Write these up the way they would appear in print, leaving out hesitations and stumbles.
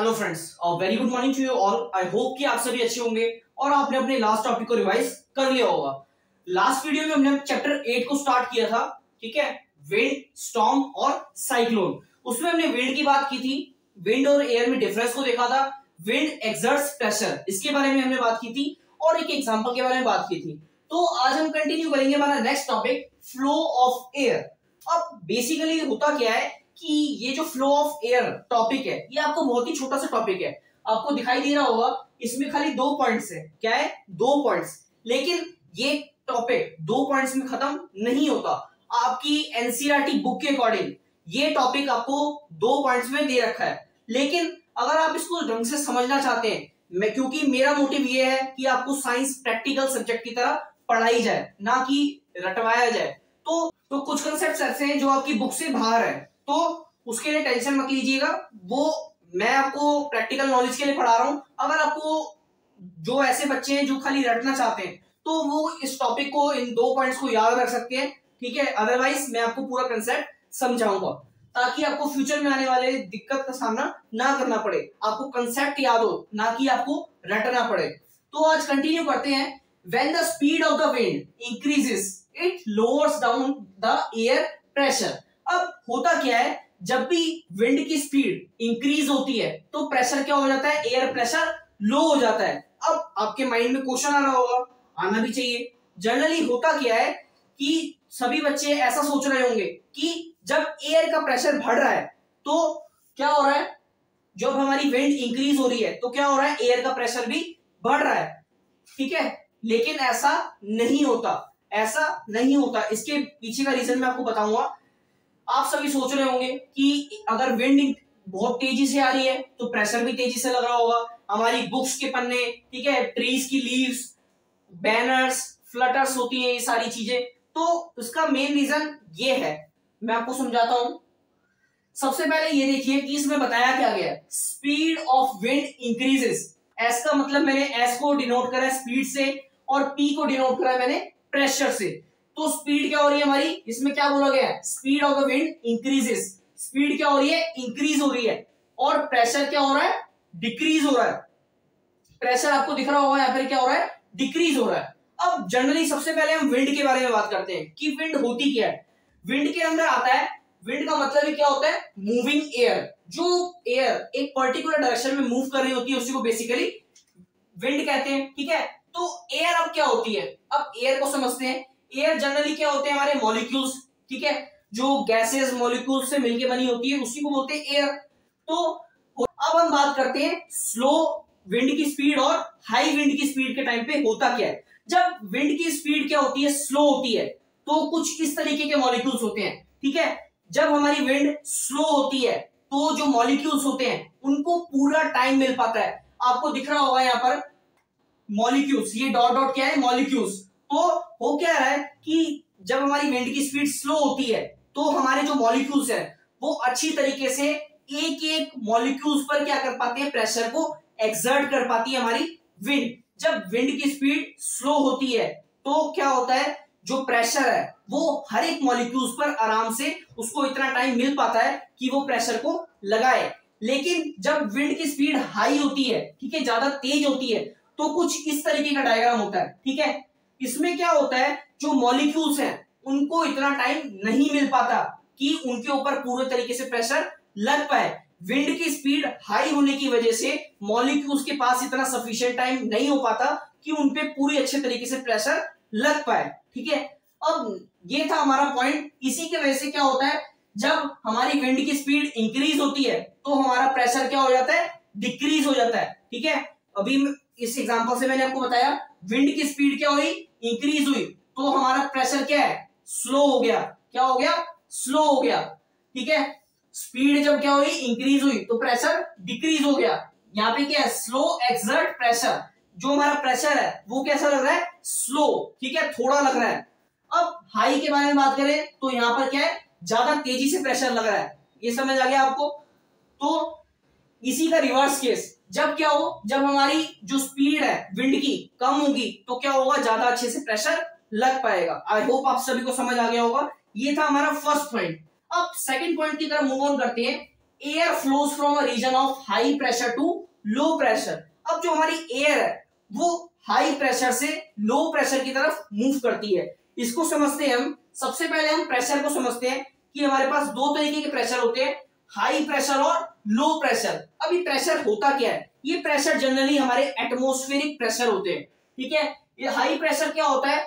Hello friends और very good morning to you all. I hope कि आप सभी अच्छे होंगे और आपने अपने लास्ट टॉपिक को रिवाइज कर लिया होगा। लास्ट वीडियो में हमने चैप्टर 8 को स्टार्ट किया था, ठीक है, विंड, स्टॉर्म और साइक्लोन। उसमें हमने विंड की बात की थी, विंड और एयर में डिफरेंस को देखा था, विंड एक्सर्ट्स प्रेशर, इसके बारे में हमने बात की थी और एक एग्जाम्पल के बारे में बात की थी। तो आज हम कंटिन्यू करेंगे हमारा next topic, flow of air. अब बेसिकली होता क्या है कि ये जो फ्लो ऑफ एयर टॉपिक है, ये आपको बहुत ही छोटा सा टॉपिक है। आपको दिखाई दे रहा होगा इसमें खाली 2 पॉइंट्स है। क्या है? 2 पॉइंट्स। लेकिन ये टॉपिक 2 पॉइंट्स में खत्म नहीं होता। आपकी एनसीईआरटी बुक के अकॉर्डिंग ये टॉपिक आपको 2 पॉइंट्स में दे रखा है, लेकिन अगर आप इसको ढंग से समझना चाहते हैं, मैं क्योंकि मेरा मोटिव ये है कि आपको साइंस प्रैक्टिकल सब्जेक्ट की तरह पढ़ाई जाए, ना कि रटवाया जाए, तो कुछ कंसेप्ट ऐसे हैं जो आपकी बुक से बाहर है, तो उसके लिए टेंशन मत लीजिएगा। वो मैं आपको प्रैक्टिकल नॉलेज के लिए पढ़ा रहा हूं। अगर आपको जो ऐसे बच्चे हैं जो खाली रटना चाहते हैं, तो वो इस टॉपिक को, इन 2 पॉइंट्स को याद रख सकते हैं, ठीक है। अदरवाइज मैं आपको पूरा कंसेप्ट समझाऊंगा ताकि आपको फ्यूचर में आने वाले दिक्कत का सामना ना करना पड़े, आपको कंसेप्ट याद हो, ना कि आपको रटना पड़े। तो आज कंटिन्यू करते हैं। When the speed of the wind increases it lowers down the air pressure. अब होता क्या है, जब भी विंड की स्पीड इंक्रीज होती है तो प्रेशर क्या हो जाता है, एयर प्रेशर लो हो जाता है। अब आपके माइंड में क्वेश्चन आ रहा होगा, आना भी चाहिए। जनरली होता क्या है कि सभी बच्चे ऐसा सोच रहे होंगे कि जब एयर का प्रेशर बढ़ रहा है तो क्या हो रहा है, जब हमारी विंड इंक्रीज हो रही है तो क्या हो रहा है, एयर का प्रेशर भी बढ़ रहा है, ठीक है। लेकिन ऐसा नहीं होता, ऐसा नहीं होता। इसके पीछे का रीजन मैं आपको बताऊंगा। आप सभी सोच रहे होंगे कि अगर विंड बहुत तेजी से आ रही है तो प्रेशर भी तेजी से लग रहा होगा, हमारी बुक्स के पन्ने, ठीक है, ट्रीज की लीव्स, बैनर्स, फ्लटर्स होती हैं ये सारी चीजें। तो इसका मेन रीजन ये है, मैं आपको समझाता हूं। सबसे पहले ये देखिए कि इसमें बताया क्या गया, स्पीड ऑफ विंड इंक्रीजेस। एस का मतलब मैंने एस को डिनोट करा है स्पीड से और पी को डिनोट करा है मैंने प्रेशर से। तो स्पीड क्या हो रही है हमारी, इसमें क्या बोला गया है, speed of the wind increases. Speed क्या हो रही है, इंक्रीज हो रही है, और प्रेशर क्या हो रहा है, डिक्रीज हो रहा है। प्रेशर आपको दिख रहा होगा या फिर क्या हो रहा है, डिक्रीज हो रहा है। अब जनरली सबसे पहले हम विंड के बारे में बात करते हैं कि विंड होती क्या है। विंड के अंदर आता है, विंड का मतलब ही क्या होता है, मूविंग एयर। जो एयर एक पर्टिकुलर डायरेक्शन में मूव कर रही होती है उसी को बेसिकली विंड कहते हैं, ठीक है। तो एयर अब क्या होती है, अब एयर को समझते हैं। एयर जनरली क्या होते हैं, हमारे मॉलिक्यूल्स, ठीक है, जो गैसेस मॉलिक्यूल से मिलके बनी होती है उसी को बोलते हैं एयर। तो अब हम बात करते हैं स्लो विंड की स्पीड और हाई विंड की स्पीड के टाइम पे होता क्या है। जब विंड की स्पीड क्या होती है, स्लो होती है, तो कुछ इस तरीके के मॉलिक्यूल्स होते हैं, ठीक है। जब हमारी विंड स्लो होती है तो जो मॉलिक्यूल्स होते हैं उनको पूरा टाइम मिल पाता है। आपको दिख रहा होगा यहाँ पर मॉलिक्यूल्स, ये डॉट डॉट क्या है, मॉलिक्यूल्स। तो वो क्या है कि जब हमारी विंड की स्पीड स्लो होती है तो हमारे जो मॉलिक्यूल्स हैं वो अच्छी तरीके से एक एक मॉलिक्यूल्स पर क्या कर पाते हैं, प्रेशर को एक्सर्ट कर पाती है हमारी विंड। जब विंड की स्पीड स्लो होती है तो क्या होता है, जो प्रेशर है वो हर एक मॉलिक्यूल्स पर आराम से उसको इतना टाइम मिल पाता है कि वो प्रेशर को लगाए। लेकिन जब विंड की स्पीड हाई होती है, ठीक है, ज्यादा तेज होती है, तो कुछ इस तरीके का डायग्राम होता है, ठीक है। इसमें क्या होता है, जो मॉलिक्यूल्स हैं उनको इतना टाइम नहीं मिल पाता कि उनके ऊपर पूरे तरीके से प्रेशर लग पाए। विंड की स्पीड हाई होने की वजह से मॉलिक्यूल्स के पास इतना सफिशिएंट टाइम नहीं हो पाता कि उन पे पूरी अच्छे तरीके से प्रेशर लग पाए, ठीक है। अब ये था हमारा पॉइंट। इसी के वजह से क्या होता है, जब हमारी विंड की स्पीड इंक्रीज होती है तो हमारा प्रेशर क्या हो जाता है, डिक्रीज हो जाता है, ठीक है। अभी इस एग्जाम्पल से मैंने आपको बताया, विंड की स्पीड क्या हुई, इंक्रीज हुई, तो हमारा प्रेशर क्या है, स्लो हो गया। क्या हो गया, स्लो हो गया, ठीक है। स्पीड जब क्या हुई, इंक्रीज हुई, तो प्रेशर डिक्रीज हो गया। यहाँ पे क्या है, स्लो एक्सर्ट प्रेशर। जो हमारा प्रेशर है वो कैसा लग रहा है, स्लो, ठीक है, थोड़ा लग रहा है। अब हाई के बारे में बात करें तो यहाँ पर क्या है, ज्यादा तेजी से प्रेशर लग रहा है, ये समझ आ गया आपको। तो इसी का रिवर्स केस, जब क्या हो, जब हमारी जो स्पीड है विंड की कम होगी तो क्या होगा, ज्यादा अच्छे से प्रेशर लग पाएगा। आई होप आप सभी को समझ आ गया होगा। ये था हमारा फर्स्ट पॉइंट। अब सेकंड पॉइंट की तरफ मूव ऑन करते हैं। Air flows from a region of high pressure to low pressure. अब जो हमारी एयर है वो हाई प्रेशर से लो प्रेशर की तरफ मूव करती है। इसको समझते हैं हम। सबसे पहले हम प्रेशर को समझते हैं कि हमारे पास दो तरीके के प्रेशर होते हैं, हाई प्रेशर और लो प्रेशर। अब ये प्रेशर होता क्या है? ये प्रेशर जनरली हमारे एटमॉस्फेरिक प्रेशर होते हैं, ठीक है। ये हाई प्रेशर क्या होता है?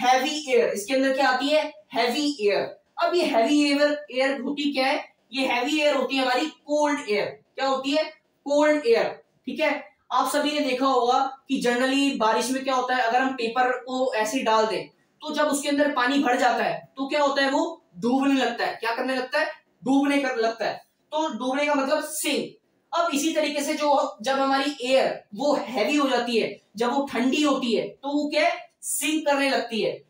हैवी एयर, इसके अंदर क्या आती है? Heavy air. अब ये हैवी एयर होती क्या है? ये हैवी एयर होती है हमारी कोल्ड एयर। क्या होती है? कोल्ड एयर, ठीक है। आप सभी ने देखा होगा कि जनरली बारिश में क्या होता है, अगर हम पेपर को ऐसे डाल दें तो जब उसके अंदर पानी भर जाता है तो क्या होता है, वो डूबने लगता है। क्या करने लगता है? डूबने लगता है। तो डूबने का मतलब सिंक। अब इसी तरीके से जो जब हमारी एयर वो हैवी हो जाती है, जब वो ठंडी होती है तो वो क्या है? सिंक करने लगती है।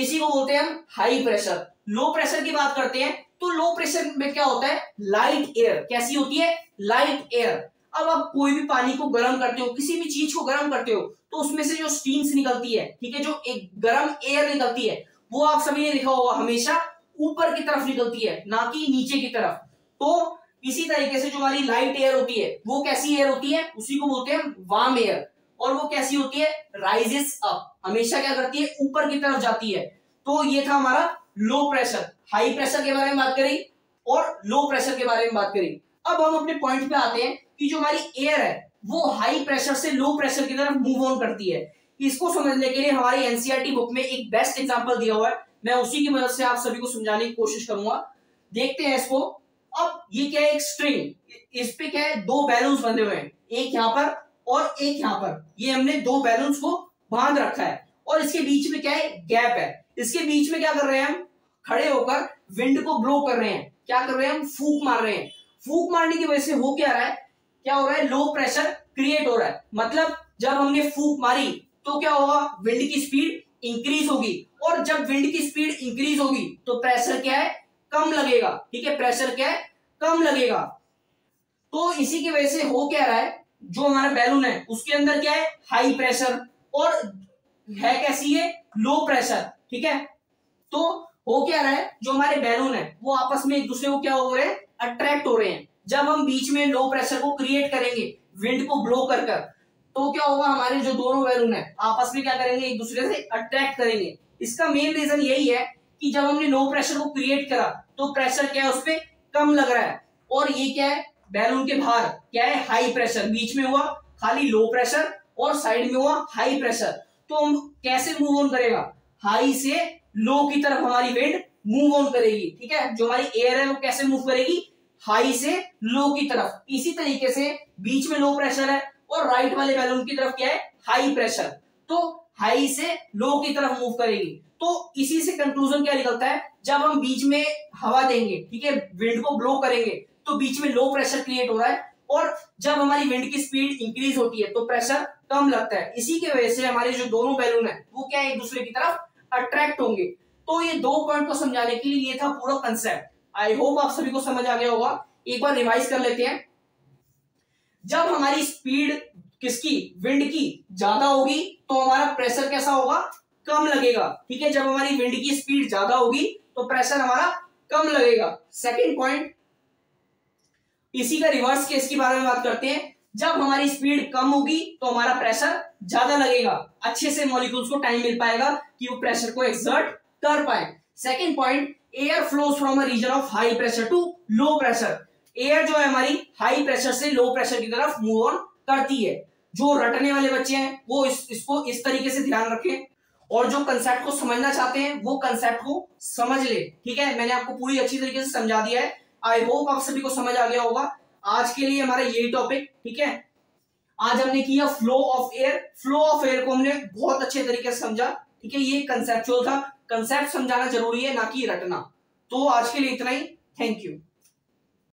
इसी को बोलते हैं हम हाई प्रेशर। लो प्रेशर की बात करते हैं तो लो प्रेशर में क्या होता है? Light air. कैसी होती है? Light air. अब आप कोई भी पानी को गर्म करते हो, किसी भी चीज को गर्म करते हो तो उसमें से जो स्टीम्स निकलती है, ठीक है, जो एक गर्म एयर निकलती है वो आप सभी ने देखा होगा हमेशा ऊपर की तरफ निकलती है, ना कि नीचे की तरफ। तो इसी तरीके से जो हमारी लाइट एयर होती है वो कैसी एयर होती है? उसी को बोलते हैं वार्म एयर। और वो कैसी होती है? राइजेस अप, हमेशा क्या करती है? ऊपर की तरफ जाती है। तो ये था हमारा लो प्रेशर। हाई प्रेशर के बारे में बात करी और लो प्रेशर के बारे में बात करी। अब हम अपने पॉइंट पे आते हैं कि जो हमारी एयर है वो हाई प्रेशर से लो प्रेशर की तरफ मूव ऑन करती है। इसको समझने के लिए हमारी एनसीईआरटी बुक में एक बेस्ट एग्जांपल दिया हुआ है, मैं उसी की मदद से आप सभी को समझाने की कोशिश करूंगा। देखते हैं इसको। अब ये क्या है? एक स्ट्रिंग। इस पे क्या है? दो बैलून्स बंधे हुए हैं, एक यहाँ पर और एक यहाँ पर। ये हमने दो बैलून्स को बांध रखा है और इसके बीच में क्या है? गैप है। इसके बीच में क्या कर रहे हैं हम? खड़े होकर विंड को ब्लो कर रहे हैं। क्या कर रहे हैं हम? फूंक मार रहे हैं। फूंक मारने की वजह से हो क्या रहा है? क्या हो रहा है? लो प्रेशर क्रिएट हो रहा है। मतलब जब हमने फूंक मारी तो क्या होगा? विंड की स्पीड इंक्रीज होगी, और जब विंड की स्पीड इंक्रीज होगी तो प्रेशर क्या है? कम लगेगा, ठीक है। प्रेशर क्या है? कम लगेगा। तो इसी की वजह से हो क्या रहा है? जो हमारा बैलून है उसके अंदर क्या है? हाई प्रेशर, और है कैसी है? लो प्रेशर, ठीक है। तो हो क्या रहा है? जो हमारे बैलून है वो आपस में एक दूसरे को क्या हो रहे हैं? अट्रैक्ट हो रहे हैं। जब हम बीच में लो प्रेशर को क्रिएट करेंगे विंड को ब्लो कर कर, तो क्या होगा? हमारे जो दोनों बैलून है आपस में क्या करेंगे? एक दूसरे से अट्रैक्ट करेंगे। इसका मेन रीजन यही है कि जब हमने लो प्रेशर को क्रिएट करा तो प्रेशर क्या है? उस पर कम लग रहा है। और ये क्या है? बैलून के बाहर क्या है? High pressure. बीच में हुआ खाली लो प्रेशर और साइड में हुआ हाई प्रेशर। तो हम कैसे मूव ऑन करेगा? हाई से लो की तरफ हमारी विंड मूव ऑन करेगी, ठीक है। जो हमारी एयर है वो कैसे मूव करेगी? हाई से लो की तरफ। इसी तरीके से बीच में लो प्रेशर है और राइट वाले बैलून की तरफ क्या है? High pressure. तो हाई से लो की तरफ मूव करेगी। तो इसी से कंक्लूजन क्या निकलता है? जब हम बीच में हवा देंगे, ठीक है, विंड को ब्लो करेंगे तो बीच में लो प्रेशर क्रिएट हो रहा है, और जब हमारी विंड की स्पीड इंक्रीज होती है तो प्रेशर कम लगता है। इसी के वजह से हमारे जो दोनों बैलून है वो क्या है? एक दूसरे की तरफ अट्रैक्ट होंगे। तो ये दो पॉइंट को समझाने के लिए ये था पूरा कंसेप्ट। आई होप आप सभी को समझ आ गया होगा। एक बार रिवाइज कर लेते हैं। जब हमारी स्पीड किसकी? विंड की ज्यादा होगी तो हमारा प्रेशर कैसा होगा? कम लगेगा, ठीक है। जब हमारी विंड की स्पीड ज्यादा होगी तो प्रेशर हमारा कम लगेगा। सेकेंड पॉइंट, इसी का रिवर्स केस के बारे में बात करते हैं। जब हमारी स्पीड कम होगी तो हमारा प्रेशर ज्यादा लगेगा, अच्छे से मॉलिक्यूल्स को टाइम मिल पाएगा कि वो प्रेशर को एक्सर्ट कर पाए। Second point, air flows from a region of high pressure to low pressure. Air जो है हमारी हाई प्रेशर से लो प्रेशर की तरफ मूव ऑन करती है। जो रटने वाले बच्चे हैं वो इसको इस तरीके से ध्यान रखें, और जो कंसेप्ट को समझना चाहते हैं वो कंसेप्ट को समझ ले, ठीक है। मैंने आपको पूरी अच्छी तरीके से समझा दिया है। आई होप आप सभी को समझ आ गया होगा। आज के लिए हमारा यही टॉपिक, ठीक है। आज हमने किया flow of air. Flow of air को हमने बहुत अच्छे तरीके से समझा, ठीक है। ये कंसेप्चुअल था, कंसेप्ट समझाना जरूरी है, ना कि रटना। तो आज के लिए इतना ही। Thank you.